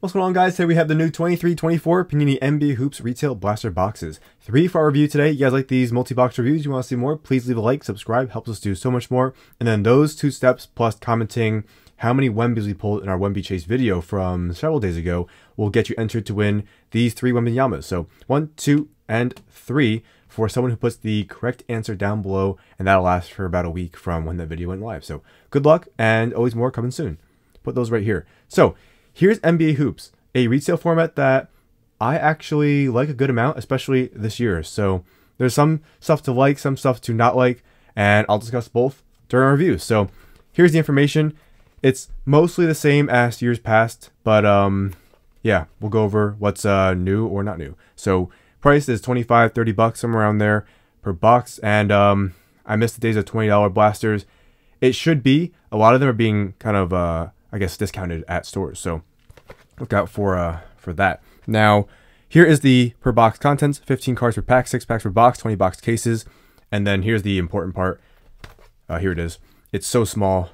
What's going on, guys? Today we have the new 23-24 Panini NBA Hoops Retail Blaster Boxes. 3 for our review today. You guys like these multi-box reviews? You want to see more? Please leave a like, subscribe, helps us do so much more. And then those 2 steps plus commenting how many Wembys we pulled in our Wemby Chase video from several days ago will get you entered to win these 3 Wembanyamas. So 1, 2, and 3 for someone who puts the correct answer down below, and that'll last for about a week from when that video went live. So good luck, and always more coming soon. Put those right here. So here's NBA Hoops, a retail format that I actually like a good amount, especially this year. So there's some stuff to like, some stuff to not like, and I'll discuss both during our review. So here's the information. It's mostly the same as years past, but yeah, we'll go over what's new or not new. So price is $25, $30, somewhere around there per box, and I missed the days of $20 blasters. It should be. A lot of them are being kind of, I guess, discounted at stores. So look out for that. Now, here is the per box contents: 15 cards per pack, 6 packs per box, 20 box cases. And then here's the important part. Here it is. It's so small,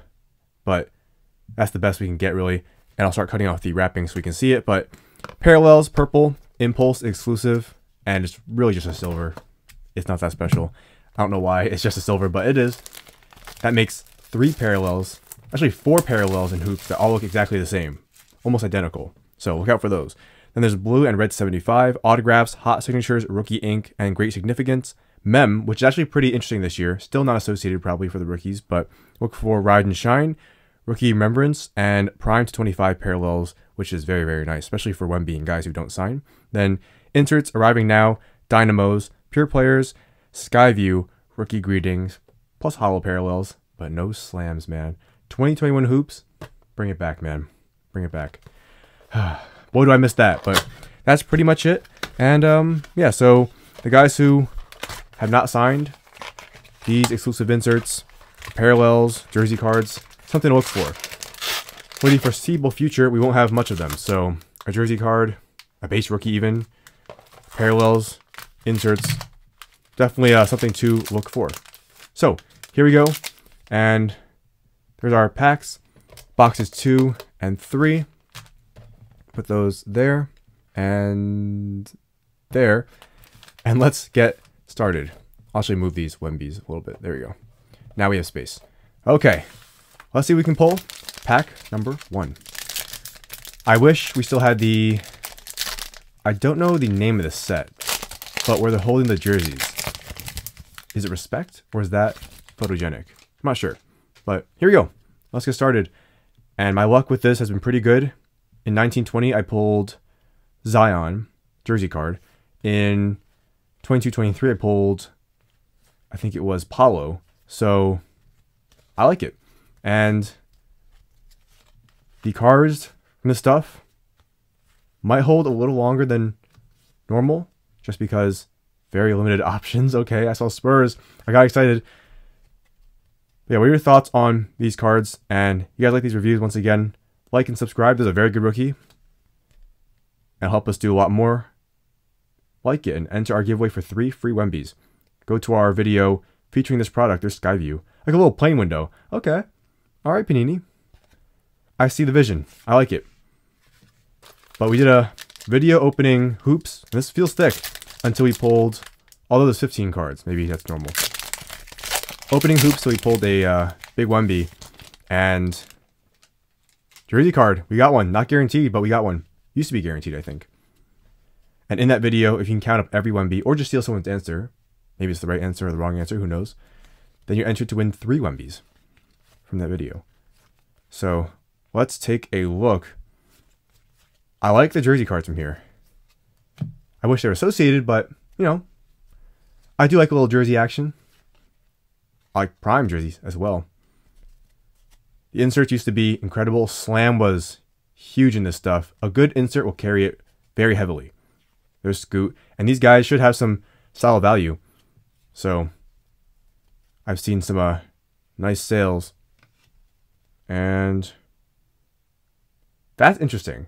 but that's the best we can get, really. And I'll start cutting off the wrapping so we can see it. But Parallels, purple, Impulse, exclusive, and it's really just a silver. It's not that special. I don't know why it's just a silver, but it is. That makes 3 Parallels, actually 4 Parallels in Hoops that all look exactly the same, almost identical. So look out for those. Then there's blue and red 75, autographs, hot signatures, rookie ink, and great significance. Mem, which is actually pretty interesting this year. Still not associated probably for the rookies, but look for Ride and Shine, rookie remembrance, and prime to 25 Parallels, which is very, very nice, especially for Wemby and guys who don't sign. Then inserts, Arriving Now, Dynamos, Pure Players, Skyview, rookie greetings, plus hollow Parallels, but no slams, man. 2021 Hoops, bring it back, man. Bring it back. Boy, do I miss that, but that's pretty much it. And yeah, so the guys who have not signed, these exclusive inserts, Parallels, jersey cards, something to look for. For the foreseeable future, we won't have much of them. So a jersey card, a base rookie even, Parallels, inserts, definitely something to look for. So here we go. And there's our packs, boxes 2 and 3. Put those there and there. And let's get started. I'll actually move these Wembys a little bit. There we go. Now we have space. Okay. Let's see what we can pull. Pack number 1. I wish we still had the... I don't know the name of the set, but where they're holding the jerseys. Is it Respect, or is that Photogenic? I'm not sure, but here we go. Let's get started. And my luck with this has been pretty good. In 1920, I pulled Zion, jersey card. In 22-23, I pulled, I think it was Paolo. So I like it. And the cards from this stuff might hold a little longer than normal, just because very limited options. Okay, I saw Spurs. I got excited. But yeah, what are your thoughts on these cards? And you guys like these reviews, once again, like and subscribe. This is a very good rookie. It'll help us do a lot more. Like it and enter our giveaway for 3 free Wembys. Go to our video featuring this product. There's Skyview. Like a little plane window. Okay. All right, Panini. I see the vision. I like it. But we did a video opening Hoops, and this feels thick until we pulled, although there's 15 cards. Maybe that's normal. Opening Hoops, so we pulled a big Wemby and jersey card. We got one. Not guaranteed, but we got one. Used to be guaranteed, I think. And in that video, if you can count up every Wemby or just steal someone's answer, maybe it's the right answer or the wrong answer, who knows, then you're entered to win 3 Wembys from that video. So let's take a look. I like the jersey cards from here. I wish they were associated, but, you know, I do like a little jersey action. I like prime jerseys as well. The inserts used to be incredible. Slam was huge in this stuff. A good insert will carry it very heavily. There's Scoot. And these guys should have some solid value. So I've seen some nice sales. And that's interesting.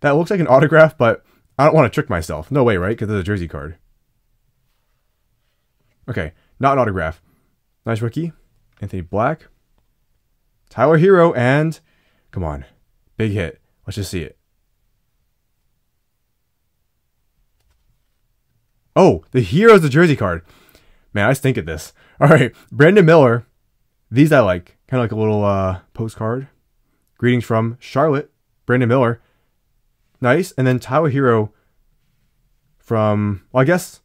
That looks like an autograph, but I don't want to trick myself. No way, right? Because it's a jersey card. Okay, not an autograph. Nice rookie. Anthony Black. Tyler Hero, and come on. Big hit. Let's just see it. Oh, the Hero's the jersey card. Man, I stink at this. All right, Brandon Miller. These I like. Kind of like a little postcard. Greetings from Charlotte. Brandon Miller. Nice. And then Tyler Hero from, well, I guess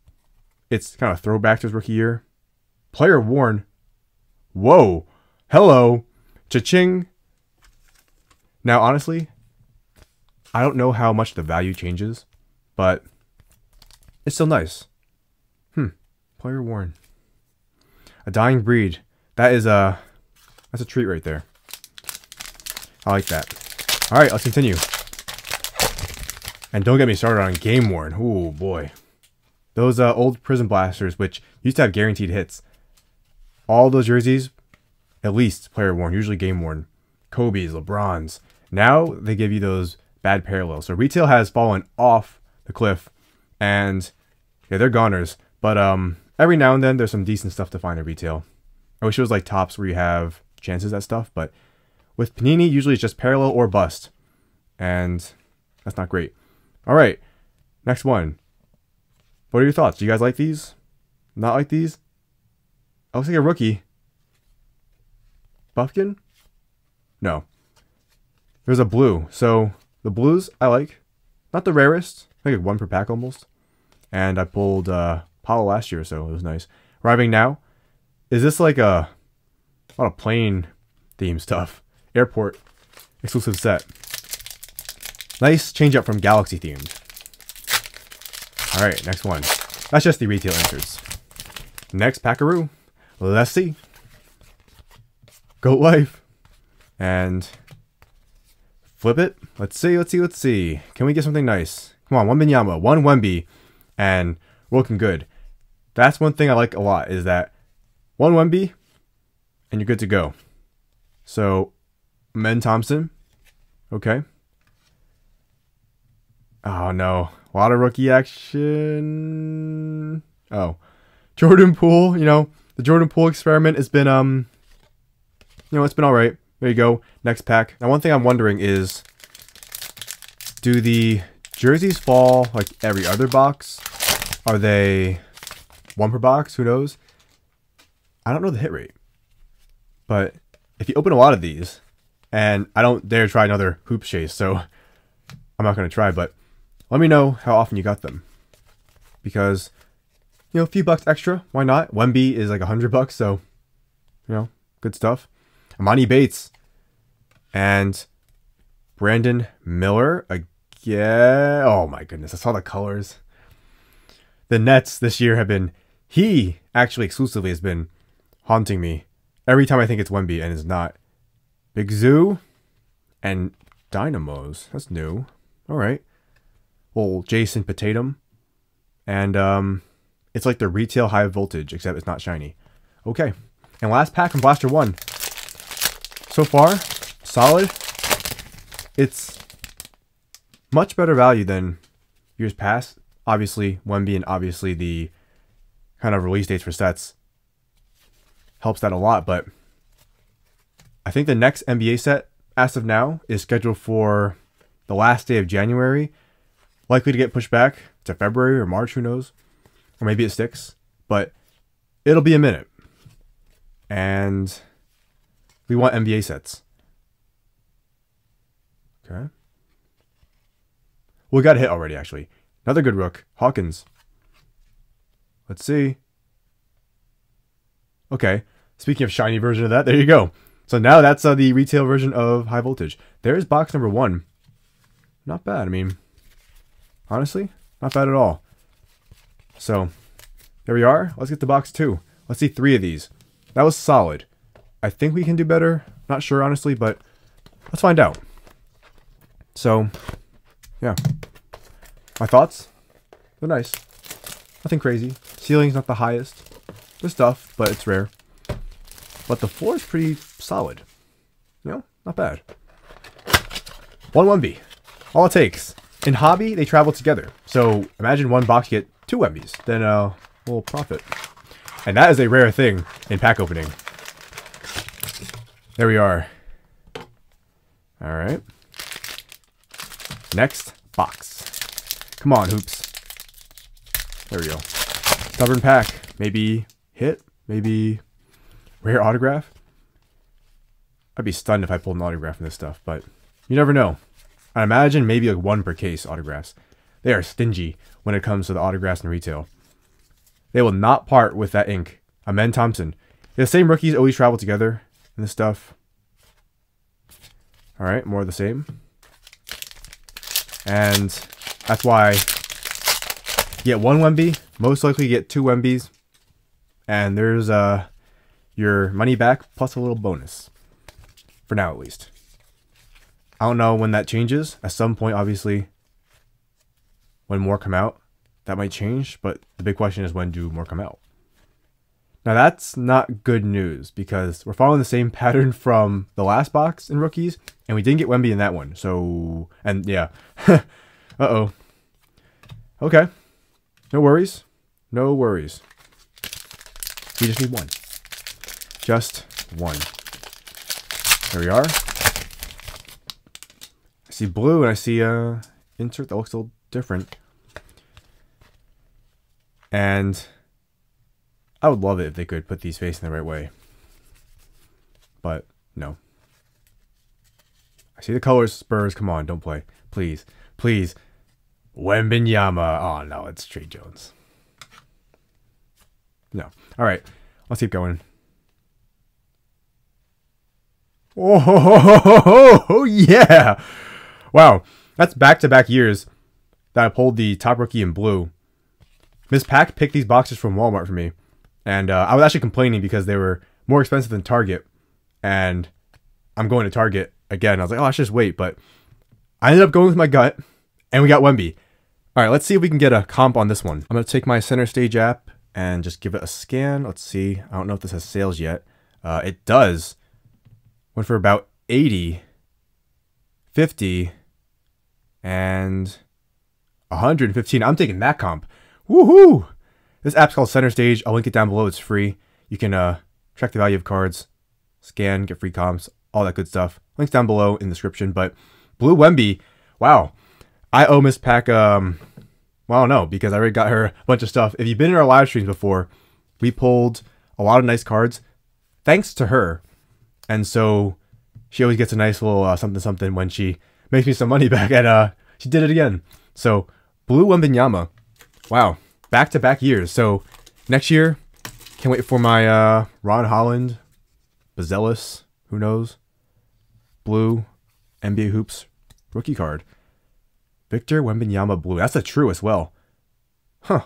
it's kind of a throwback to his rookie year. Player worn. Whoa. Hello. Cha-ching. Now, honestly, I don't know how much the value changes, but it's still nice. Player worn. A dying breed. That is a, that's a treat right there. I like that. All right, let's continue. And don't get me started on game worn. Ooh, boy. Those old Prison Blasters, which used to have guaranteed hits. All those jerseys, at least player worn, usually game worn. Kobe's, LeBron's. Now they give you those bad parallels. So retail has fallen off the cliff, and yeah, they're goners. But every now and then, there's some decent stuff to find at retail. I wish it was like Topps where you have chances at stuff, but with Panini, usually it's just parallel or bust, and that's not great. All right, next one. What are your thoughts? Do you guys like these? Not like these? I was like a rookie. Bufkin? No. There's a blue. So the blues I like. Not the rarest. I think one per pack almost. And I pulled Apollo last year, so it was nice. Arriving now. Is this like a lot of plane theme stuff? Airport exclusive set. Nice change up from Galaxy themed. All right, next one. That's just the retail answers. Next, Packaroo. Let's see. Goat Life. And flip it. Let's see, let's see, let's see. Can we get something nice? Come on, one Wembanyama, one Wemby, and we're looking good. That's one thing I like a lot, is that one Wemby, and you're good to go. So, Amen Thompson. Okay. Oh, no. A lot of rookie action. Oh. Jordan Poole, you know, the Jordan Poole experiment has been, you know, it's been all right. There you go. Next pack. Now, one thing I'm wondering is, do the jerseys fall like every other box? Are they one per box? Who knows? I don't know the hit rate. But if you open a lot of these, and I don't dare try another hoop chase, so I'm not going to try, but let me know how often you got them. Because, you know, a few bucks extra, why not? Wemby is like $100, so, you know, good stuff. Imani Bates and Brandon Miller again. Oh my goodness, I saw the colors. The Nets this year have been, he actually exclusively has been haunting me. Every time I think it's Wemby and it's not. Big Zoo and Dynamos. That's new. All right. Well, Jason Potato. And it's like the retail high voltage, except it's not shiny. Okay. And last pack from Blaster 1. So far, solid. It's much better value than years past. Obviously, Wemby and obviously the kind of release dates for sets helps that a lot. But I think the next NBA set, as of now, is scheduled for the last day of January. Likely to get pushed back to February or March, who knows? Or maybe it sticks. But it'll be a minute. And we want NBA sets. Okay. Well, we got a hit already, actually. Another good rook. Hawkins. Let's see. Okay. Speaking of shiny version of that, there you go. So now that's the retail version of high voltage. There's box number 1. Not bad. I mean, honestly, not bad at all. So there we are. Let's get to box 2. Let's see 3 of these. That was solid. I think we can do better. Not sure, honestly, but let's find out. So, yeah. My thoughts? They're nice. Nothing crazy. Ceiling's not the highest. There's stuff, but it's rare. But the floor is pretty solid. You know, not bad. One Wemby. All it takes. In hobby, they travel together. So, imagine one box you get 2 Wembys. Then, we'll profit. And that is a rare thing in pack opening. There we are. All right. Next box. Come on, hoops. There we go. Stubborn pack. Maybe hit. Maybe rare autograph. I'd be stunned if I pulled an autograph from this stuff, but you never know. I imagine maybe like one per case autographs. They are stingy when it comes to the autographs in retail. They will not part with that ink. Amen Thompson. The same rookies always travel together in this stuff. All right, more of the same. And that's why you get one Wemby, most likely you get two Wembys, and there's your money back plus a little bonus. For now, at least. I don't know when that changes. At some point, obviously, when more come out, that might change, but the big question is when do more come out? Now that's not good news because we're following the same pattern from the last box in rookies, and we didn't get Wemby in that one. So, and yeah, uh-oh. Okay, no worries, no worries. We just need one, just one. There we are. I see blue and I see insert that looks a little different. And I would love it if they could put these facing the right way. But, no. I see the colors, Spurs. Come on, don't play. Please. Please. Wembanyama. Oh, no, it's Tre Jones. No. All right. Let's keep going. Oh, yeah. Wow. That's back-to-back years that I pulled the top rookie in blue. Miss Pack picked these boxes from Walmart for me. And I was actually complaining because they were more expensive than Target. And I'm going to Target again. I was like, oh, I should just wait. But I ended up going with my gut. And we got Wemby. All right, let's see if we can get a comp on this one. I'm going to take my Center Stage app and just give it a scan. Let's see. I don't know if this has sales yet. It does. Went for about 80, 50, and 115. I'm taking that comp. Woohoo! This app's called Center Stage. I'll link it down below. It's free. You can track the value of cards, scan, get free comps, all that good stuff. Links down below in the description. But Blue Wemby, wow. I owe Miss Pack, well, I don't know, because I already got her a bunch of stuff. If you've been in our live streams before, we pulled a lot of nice cards, thanks to her. And so she always gets a nice little something-something when she makes me some money back. And she did it again. So Blue Wembanyama, wow. Back-to-back years. So next year, can't wait for my Ron Holland, Bazelus, who knows, blue, NBA Hoops, rookie card. Victor Wembanyama blue. That's a true as well. Huh.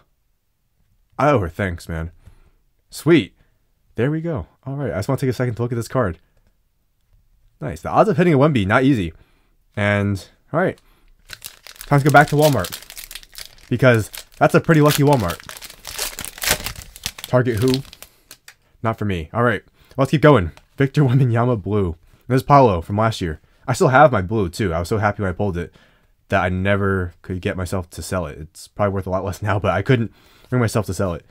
I owe her thanks, man. Sweet. There we go. All right. I just want to take a second to look at this card. Nice. The odds of hitting a Wemby, not easy. And, all right. Time to go back to Walmart. Because... that's a pretty lucky Walmart. Target who? Not for me. All right, let's keep going. Victor Wembanyama blue. There's Paolo from last year. I still have my blue too. I was so happy when I pulled it that I never could get myself to sell it. It's probably worth a lot less now, but I couldn't bring myself to sell it.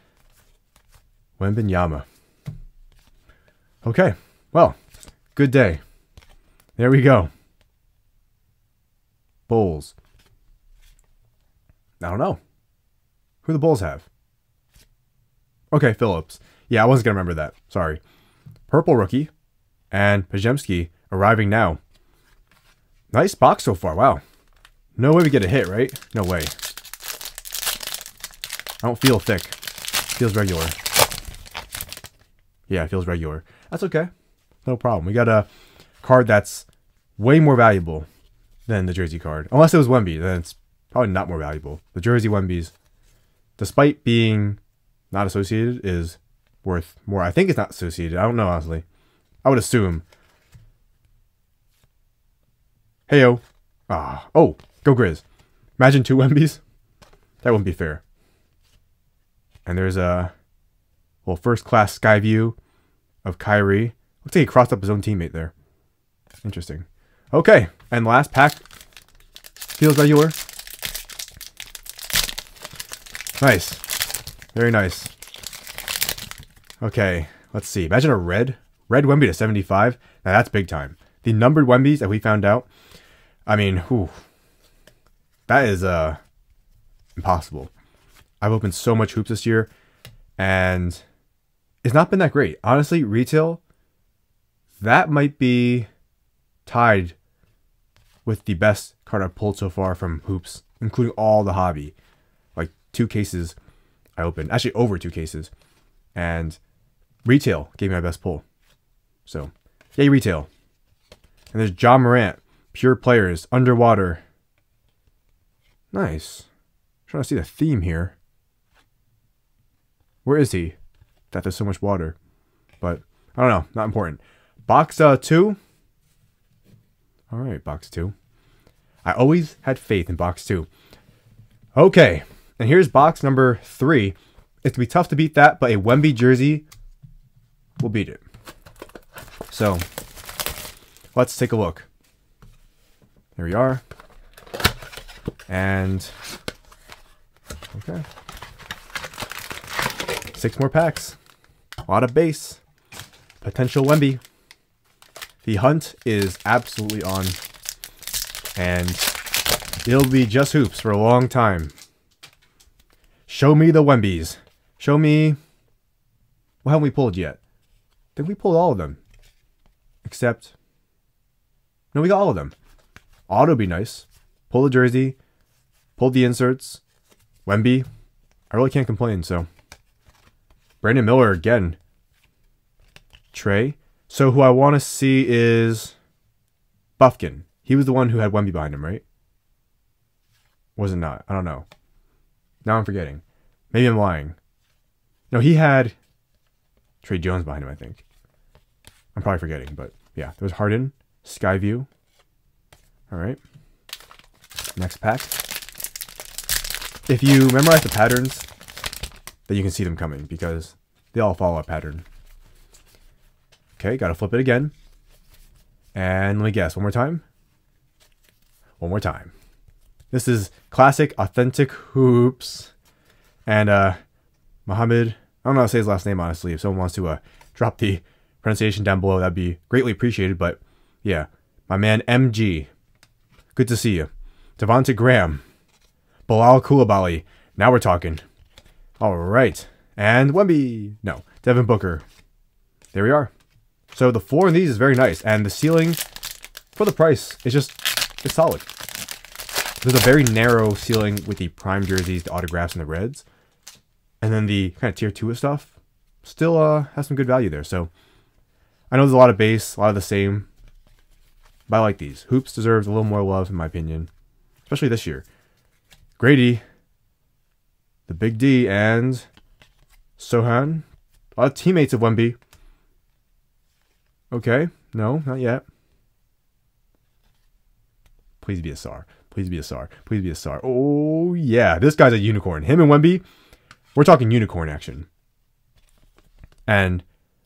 Wembanyama. Okay, well, good day. There we go. Bulls. I don't know. Who the Bulls have? Okay, Phillips. Yeah, I wasn't going to remember that. Sorry. Purple rookie and Pajemski arriving now. Nice box so far. Wow. No way we get a hit, right? No way. I don't feel thick. Feels regular. Yeah, it feels regular. That's okay. No problem. We got a card that's way more valuable than the jersey card. Unless it was Wemby, then it's probably not more valuable. The jersey Wemby's, despite being not associated, is worth more. I think it's not associated. I don't know, honestly. I would assume. Heyo. Ah. Oh, go Grizz. Imagine two Wembys. That wouldn't be fair. And there's a little first-class sky view of Kyrie. Looks like he crossed up his own teammate there. Interesting. Okay, and last pack. Feels regular. Nice. Very nice. Okay, let's see. Imagine a red. Red Wemby to 75. Now that's big time. The numbered Wembys that we found out. I mean, whew. That is impossible. I've opened so much hoops this year. and it's not been that great. Honestly, retail, that might be tied with the best card I've pulled so far from Hoops, including all the hobby. Like two cases I opened, actually over two cases, and retail gave me my best pull. So, yay retail. And there's John Morant, pure players, underwater. Nice. I'm trying to see the theme here. Where is he? That there's so much water. But, I don't know, not important. Box 2. Alright, box 2. I always had faith in box 2. Okay, and here's box number 3. It's going to be tough to beat that, but a Wemby jersey will beat it. So, let's take a look. Here we are. And, okay. 6 more packs. A lot of base. Potential Wemby. The hunt is absolutely on. And it'll be just hoops for a long time. Show me the Wembys. Show me... Well, haven't we pulled yet? I think we pulled all of them. Except... No, we got all of them. Auto would be nice. Pull the jersey. Pull the inserts. Wemby. I really can't complain, so... Brandon Miller again. Tre. So who I want to see is... Bufkin. He was the one who had Wemby behind him, right? Was it not? I don't know. Now I'm forgetting. Maybe I'm lying. No, he had Tre Jones behind him, I think. I'm probably forgetting, but yeah. There was Harden, Skyview. Alright. Next pack. If you memorize the patterns, then you can see them coming because they all follow a pattern. Okay, gotta flip it again. And let me guess, one more time? One more time. This is classic, authentic hoops. And Muhammad, I don't know how to say his last name, honestly. If someone wants to drop the pronunciation down below, that'd be greatly appreciated. But yeah, my man MG, good to see you. Devonta Graham, Bilal Coulibaly, now we're talking. All right, and Wemby, no, Devin Booker. There we are. So the floor in these is very nice, and the ceiling, for the price, is just, it's solid. There's a very narrow ceiling with the prime jerseys, the autographs, and the reds. And then the kind of tier 2 stuff still has some good value there. So I know there's a lot of base, a lot of the same. But I like these. Hoops deserves a little more love, in my opinion. Especially this year. Grady, the Big D, and Sohan. A lot of teammates of Wemby. Okay. No, not yet. Please be a star. Please be a star. Please be a star. Oh, yeah. This guy's a unicorn. Him and Wemby, we're talking unicorn action. And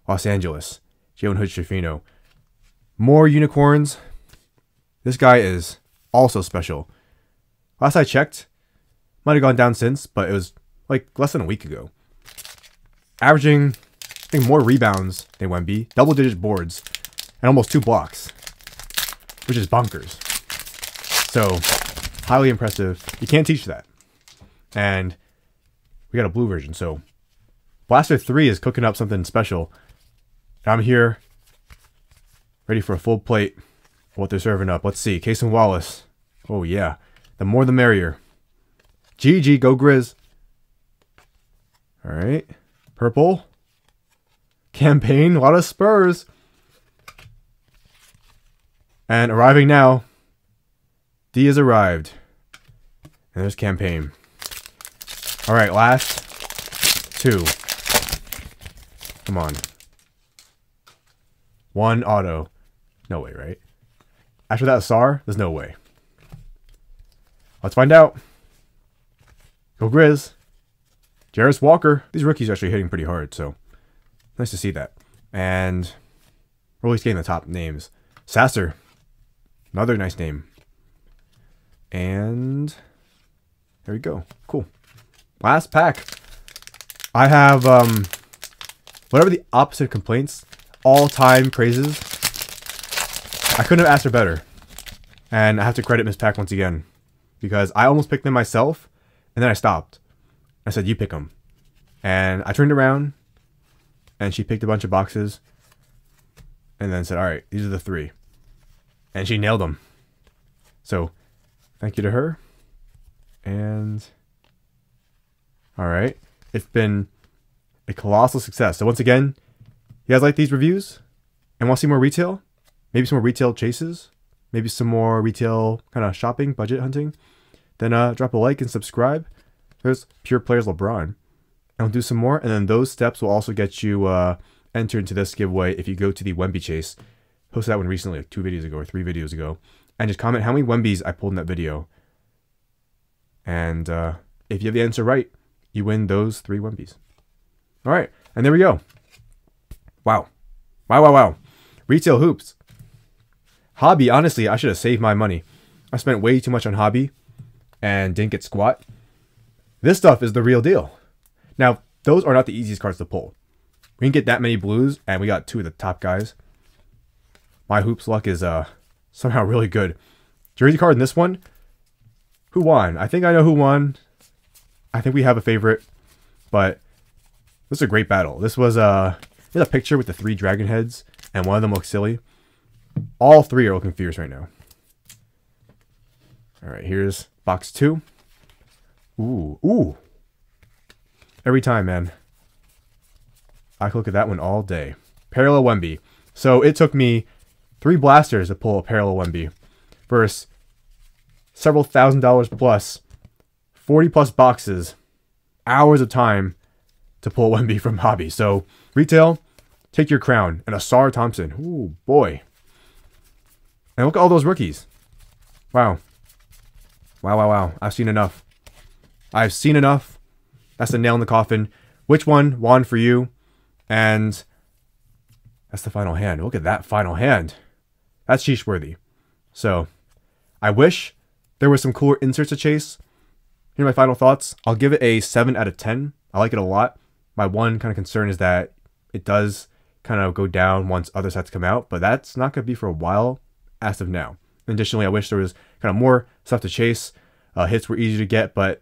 Los Angeles, Jalen Hood-Schifino. More unicorns. This guy is also special. Last I checked, might have gone down since, but it was like less than a week ago. Averaging, I think, more rebounds than Wemby. Double-digit boards and almost 2 blocks, which is bonkers. So, highly impressive. You can't teach that. And we got a blue version, so Blaster 3 is cooking up something special. And I'm here, ready for a full plate of what they're serving up. Let's see. Cason Wallace. Oh, yeah. The more the merrier. GG, go Grizz. Alright. Purple. Campaign. A lot of Spurs. And arriving now. D has arrived. And there's campaign. Alright, last 2. Come on. 1 auto. No way, right? After that SAR, there's no way. Let's find out. Go Grizz. Jarris Walker. These rookies are actually hitting pretty hard, so nice to see that. And we're always getting the top names. Sasser. Another nice name. And there we go. Cool. Last pack. I have whatever the opposite of complaints, all-time praises. I couldn't have asked for better. And I have to credit Miss Pack once again. Because I almost picked them myself, and then I stopped. I said, you pick them. And I turned around and she picked a bunch of boxes and then said, all right, these are the three. And she nailed them. So thank you to her. And all right, it's been a colossal success. So once again, you guys like these reviews and want to see more retail? Maybe some more retail chases, maybe some more retail kind of shopping, budget hunting. Then drop a like and subscribe. There's Pure Players LeBron. And we'll do some more. And then those steps will also get you entered into this giveaway if you go to the Wemby Chase. Posted that one recently, like 2 videos ago or 3 videos ago. And just comment how many Wembys I pulled in that video. And if you have the answer right, you win those 3 Wembys. All right. And there we go. Wow. Wow, wow, wow. Retail hoops. Hobby, honestly, I should have saved my money. I spent way too much on hobby and didn't get squat. This stuff is the real deal. Now, those are not the easiest cards to pull. We didn't get that many blues, and we got 2 of the top guys. My hoops luck is somehow really good. Jersey card in this one. Who won? I think I know who won. I think we have a favorite, but this is a great battle. This was a picture with the 3 dragon heads, and one of them looks silly. All 3 are looking fierce right now. All right, here's box 2. Ooh, ooh. Every time, man. I could look at that one all day. Parallel Wemby. So it took me 3 blasters to pull a parallel Wemby versus several $1000s plus, 40 plus boxes, hours of time to pull Wemby from hobby. So retail, take your crown. And Asar Thompson. Ooh, boy. And look at all those rookies. Wow. Wow, wow, wow. I've seen enough. I've seen enough. That's the nail in the coffin. Which one won for you? And that's the final hand. Look at that final hand. That's sheesh worthy. So I wish there were some cooler inserts to chase. Here are my final thoughts. I'll give it a 7 out of 10. I like it a lot. My one kind of concern is that it does kind of go down once other sets come out, but that's not going to be for a while as of now. Additionally, I wish there was kind of more stuff to chase. Hits were easy to get, but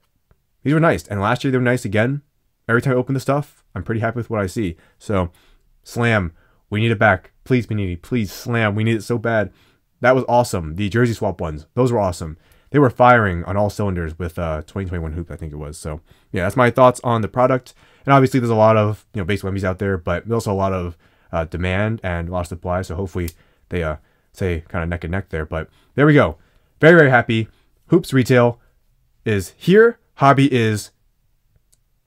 these were nice. And last year, they were nice again. Every time I open the stuff, I'm pretty happy with what I see. So, slam. We need it back. Please, Panini. Please, slam. We need it so bad. That was awesome. The jersey swap ones. Those were awesome. They were firing on all cylinders with 2021 Hoop, I think it was. So, yeah, that's my thoughts on the product. And obviously, there's a lot of, you know, base Wembys out there, but there's also a lot of demand and a lot of supply. So, hopefully, they say kind of neck and neck there. But there we go. Very, very happy. Hoops retail is here. Hobby is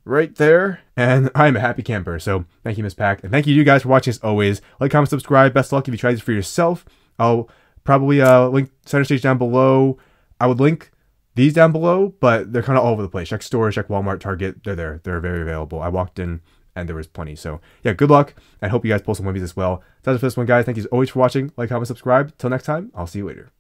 right there, and I'm a happy camper. So thank you, Miss Pack, and thank you guys for watching as always. Like, comment, subscribe. Best luck if you try this for yourself. I'll probably link Center Stage down below. I would link these down below, but they're kind of all over the place. Check stores, check Walmart, Target. They're there. They're very available. I walked in and there was plenty. So yeah, good luck. I hope you guys pull some Wemby's as well. That's it for this one, guys. Thank you as always for watching. Like, comment, subscribe. Till next time, I'll see you later.